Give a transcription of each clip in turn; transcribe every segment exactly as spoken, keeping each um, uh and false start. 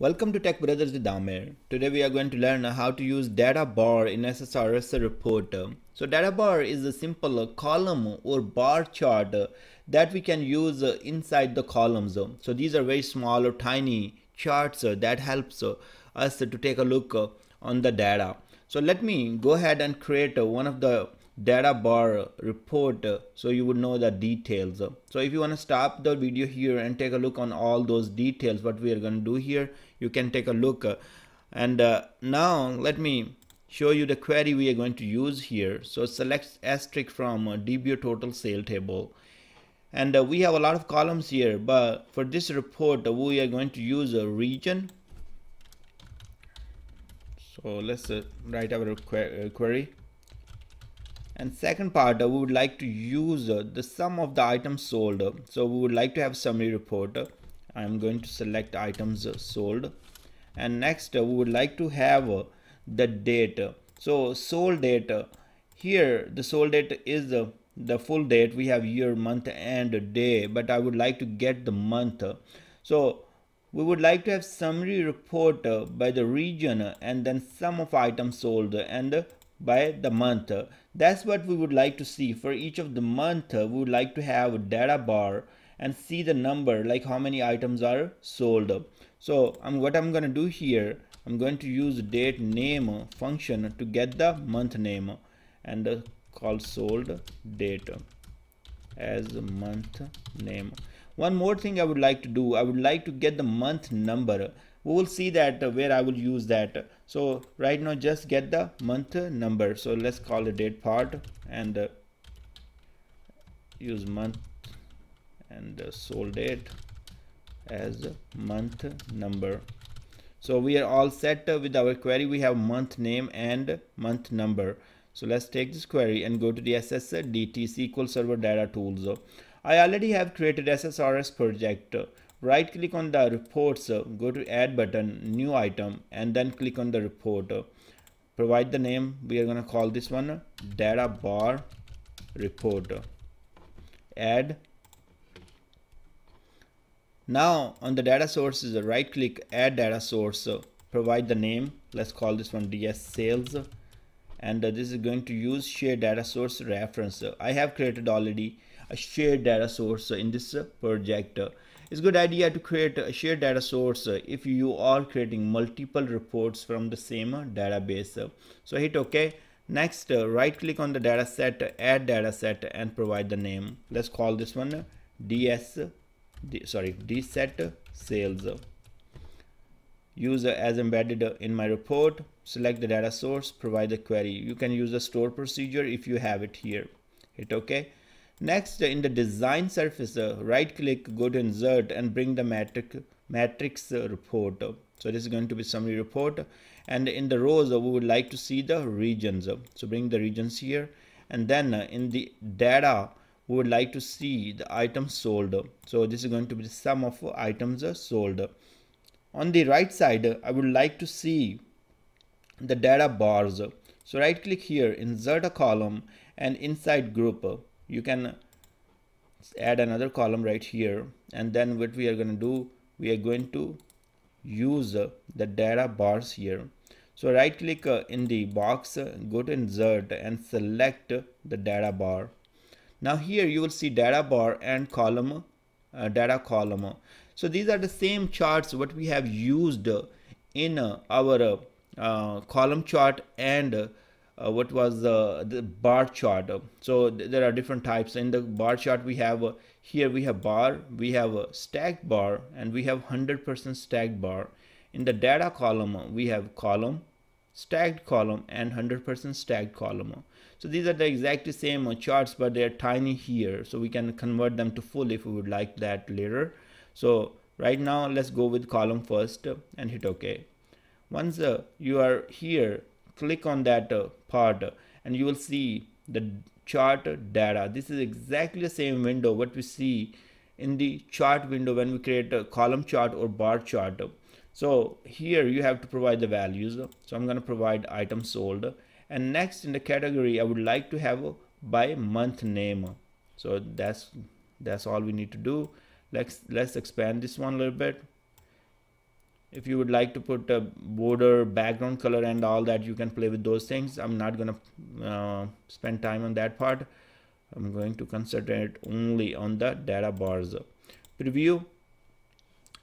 Welcome to Tech Brothers with Damir. Today we are going to learn how to use data bar in S S R S report. So data bar is a simple column or bar chart that we can use inside the columns. So these are very small or tiny charts that helps us to take a look on the data. So let me go ahead and create one of the data bar report so you would know the details. So if you want to stop the video here and take a look on all those details what we are going to do here, you can take a look. And uh, now let me show you the query we are going to use here. So select asterisk from uh, D B O total sale table, and uh, we have a lot of columns here, but for this report uh, we are going to use a region. So let's uh, write our que uh, query. And second part, uh, we would like to use uh, the sum of the items sold. So we would like to have summary report. I am going to select items uh, sold. And next uh, we would like to have uh, the date. So sold date, here the sold date is uh, the full date. We have year, month and day, but I would like to get the month. So we would like to have summary report uh, by the region uh, and then sum of items sold and uh, by the month. That's what we would like to see. For each of the month we would like to have a data bar and see the number, like how many items are sold. So I'm, what I'm going to do here, I'm going to use date name function to get the month name and call sold date as month name. One more thing I would like to do, I would like to get the month number. We will see that where I will use that. So right now just get the month number. So let's call the date part and use month and sold date as month number. So we are all set with our query. We have month name and month number. So let's take this query and go to the S S D T S Q L Server Data Tools. I already have created S S R S project. Right click on the reports, go to add button, new item, and then click on the report. Provide the name. We are going to call this one data bar report. Add. Now on the data sources, right click, add data source, provide the name. Let's call this one D S sales, and this is going to use shared data source reference. I have created already a shared data source in this project. It's a good idea to create a shared data source if you are creating multiple reports from the same database. So hit OK. Next, right click on the data set, add data set, and provide the name. Let's call this one DS, D, sorry, DSet sales. Use as embedded in my report. Select the data source, provide the query. You can use the store procedure if you have it here. Hit OK. Next, in the design surface, right click, go to insert and bring the matrix matrix report. So this is going to be summary report, and in the rows we would like to see the regions. So bring the regions here, and then in the data we would like to see the items sold. So this is going to be the sum of items sold. On the right side I would like to see the data bars. So right click here, insert a column, and inside group you can add another column right here. And then what we are going to do, we are going to use the data bars here. So right click in the box, go to insert and select the data bar. Now here you will see data bar and column, uh, data column. So these are the same charts what we have used in our uh, column chart and Uh, what was uh, the bar chart. So th there are different types. In the bar chart we have uh, here we have bar, we have a stacked bar, and we have one hundred percent stacked bar. In the data column we have column, stacked column, and one hundred percent stacked column. So these are the exactly same uh, charts, but they are tiny here, so we can convert them to full if we would like that later. So right now let's go with column first and hit OK. Once uh, you are here, click on that uh, part and you will see the chart data. This is exactly the same window what we see in the chart window when we create a column chart or bar chart. So here you have to provide the values. So I'm going to provide item sold, and next in the category I would like to have by month name. So that's that's all we need to do. Let's let's expand this one a little bit. If you would like to put a border, background color and all that, you can play with those things. I'm not going to uh, spend time on that part. I'm going to concentrate only on the data bars. Preview.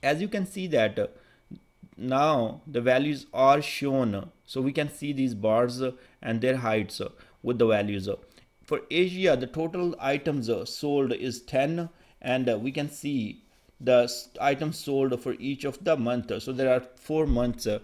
As you can see that uh, now the values are shown. So we can see these bars uh, and their heights uh, with the values. For Asia, the total items uh, sold is ten, and uh, we can see the items sold for each of the month. So there are four months uh,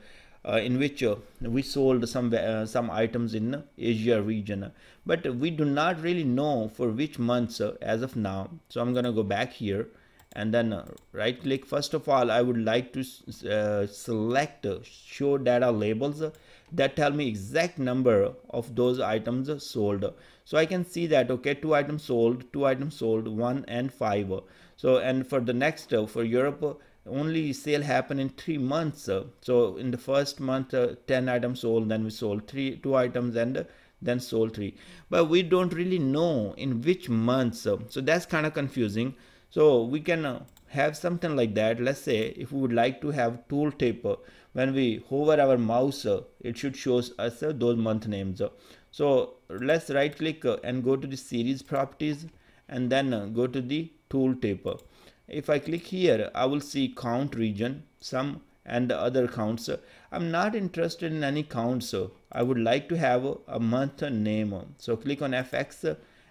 uh, in which uh, we sold some uh, some items in Asia region, but we do not really know for which months uh, as of now. So I'm gonna go back here and then uh, right click. First of all, I would like to uh, select uh, show data labels uh, that tell me exact number of those items uh, sold. So I can see that, okay, two items sold, two items sold, one and five. So, and for the next, uh, for Europe, uh, only sale happened in three months. Uh, so in the first month, uh, ten items sold, then we sold three, two items, and uh, then sold three. But we don't really know in which months. Uh, so that's kind of confusing. So we can uh, have something like that. Let's say if we would like to have tooltip, uh, when we hover our mouse, uh, it should show us uh, those month names. Uh, so let's right click uh, and go to the series properties, and then uh, go to the tooltip. If I click here, I will see count region, some and the other counts. I'm not interested in any counts. I would like to have a month name. So click on F X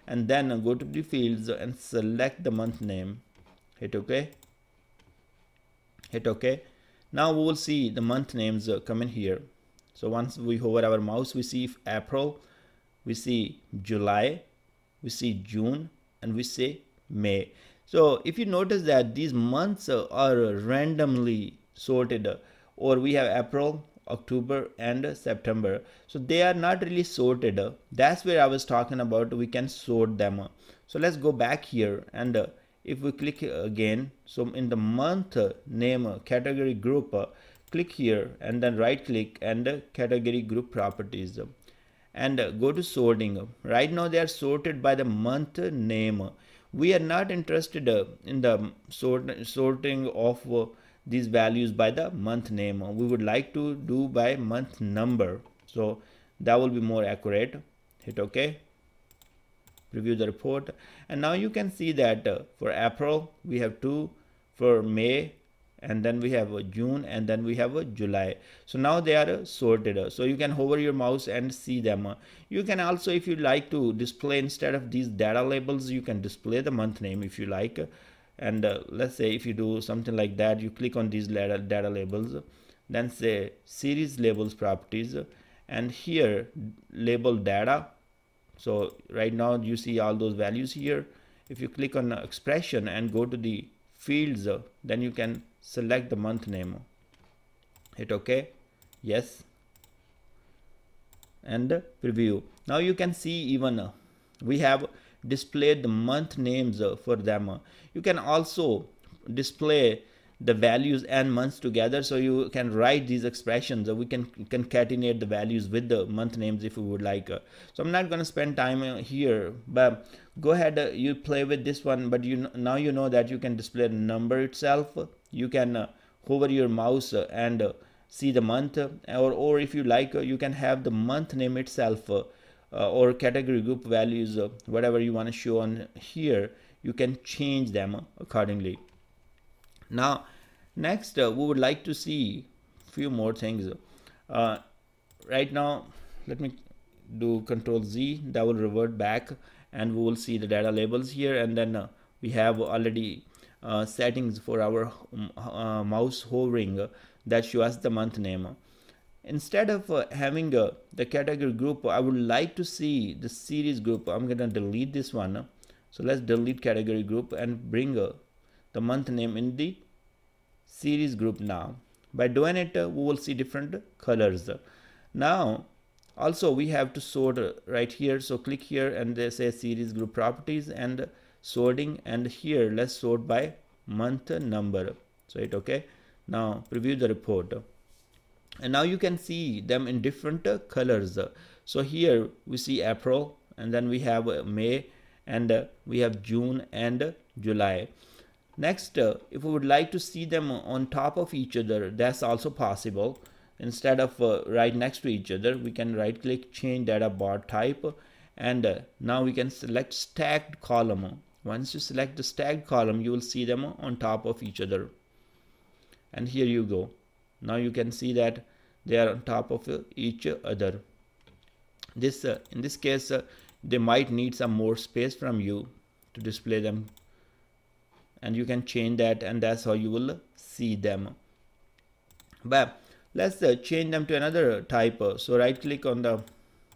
and then go to the fields and select the month name. Hit OK. Hit OK. Now we will see the month names come in here. So once we hover our mouse, we see April, we see July, we see June, and we say May. So if you notice that these months are randomly sorted, or we have April, October and September. So they are not really sorted. That's where I was talking about, we can sort them. So let's go back here, and if we click again, so in the month name category group, click here and then right click and category group properties, and go to sorting. Right now they are sorted by the month name. We are not interested uh, in the sort sorting of uh, these values by the month name. We would like to do by month number. So that will be more accurate. Hit OK. Preview the report. And now you can see that uh, for April, we have two, for May, and then we have uh, June, and then we have uh, July. So now they are uh, sorted. So you can hover your mouse and see them. You can also, if you like to display instead of these data labels, you can display the month name if you like. And uh, let's say if you do something like that, you click on these data, data labels, then say series labels properties, and here label data. So right now you see all those values here. If you click on expression and go to the fields, then you can select the month name. Hit OK, yes, and preview. Now you can see even uh, we have displayed the month names uh, for them. Uh, you can also display the values and months together, so you can write these expressions. Uh, we can concatenate the values with the month names if we would like. Uh, so I'm not going to spend time uh, here, but go ahead, uh, you play with this one. But you kn now you know that you can display the number itself. Uh, you can uh, hover your mouse uh, and uh, see the month, uh, or, or if you like, uh, you can have the month name itself, uh, uh, or category group values, uh, whatever you want to show on here, you can change them accordingly. Now, next, uh, we would like to see a few more things. Uh, right now, let me do Control Z, that will revert back, and we will see the data labels here, and then uh, we have already Uh, settings for our um, uh, mouse hovering uh, that show us the month name. Instead of uh, having uh, the category group, I would like to see the series group. I'm gonna delete this one. So let's delete category group and bring uh, the month name in the series group now. By doing it, uh, we will see different colors. Now also we have to sort uh, right here. So click here and they say series group properties and sorting, and here let's sort by month number. So hit OK. Now preview the report, and now you can see them in different uh, colors. So here we see April, and then we have uh, May, and uh, we have June and uh, July. Next, uh, if we would like to see them on top of each other, that's also possible. Instead of uh, right next to each other, we can right click, change data bar type, and uh, now we can select stacked column. Once you select the stacked column, you will see them on top of each other. And here you go. Now you can see that they are on top of each other. This, uh, in this case, uh, they might need some more space from you to display them. And you can change that, and that's how you will see them. But let's uh, change them to another type. So right click on the,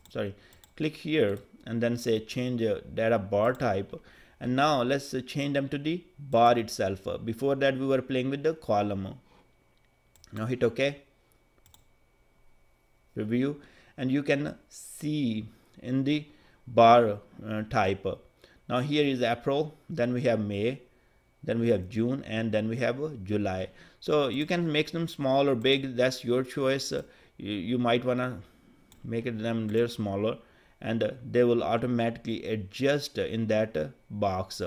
sorry, click here and then say change uh, data bar type. And now let's uh, change them to the bar itself. Before that, we were playing with the column. Now hit OK. Review, and you can see in the bar uh, type. Now here is April, then we have May, then we have June, and then we have uh, July. So you can make them small or big, that's your choice. Uh, you, you might want to make it them a little smaller, and uh, they will automatically adjust in that uh, box.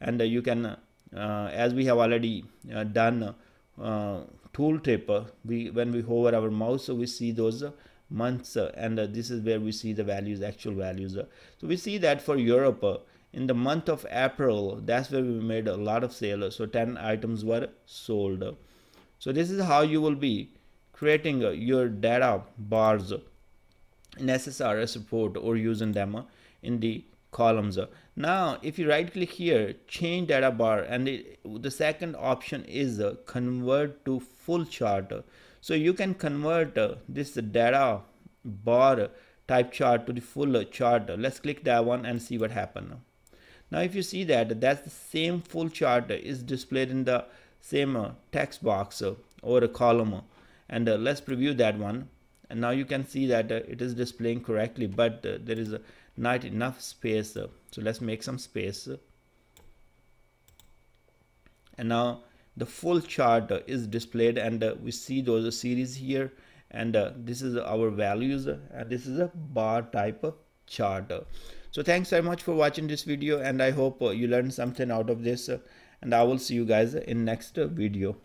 And uh, you can, uh, uh, as we have already uh, done uh, tooltip, uh, we, when we hover our mouse, so we see those uh, months, uh, and uh, this is where we see the values, actual values. Uh, so we see that for Europe, uh, in the month of April, that's where we made a lot of sales. So ten items were sold. So this is how you will be creating your data bars in S S R S report or using them in the columns. Now, if you right click here, change data bar, and it, the second option is convert to full chart. So you can convert this data bar type chart to the full chart. Let's click that one and see what happens. Now if you see that, that's the same full chart is displayed in the same text box or a column. And let's preview that one. And now you can see that it is displaying correctly, but there is not enough space. So let's make some space. And now the full chart is displayed, and we see those series here. And this is our values, and this is a bar type chart. So thanks very much for watching this video, and I hope uh, you learned something out of this, uh, and I will see you guys in next uh, video.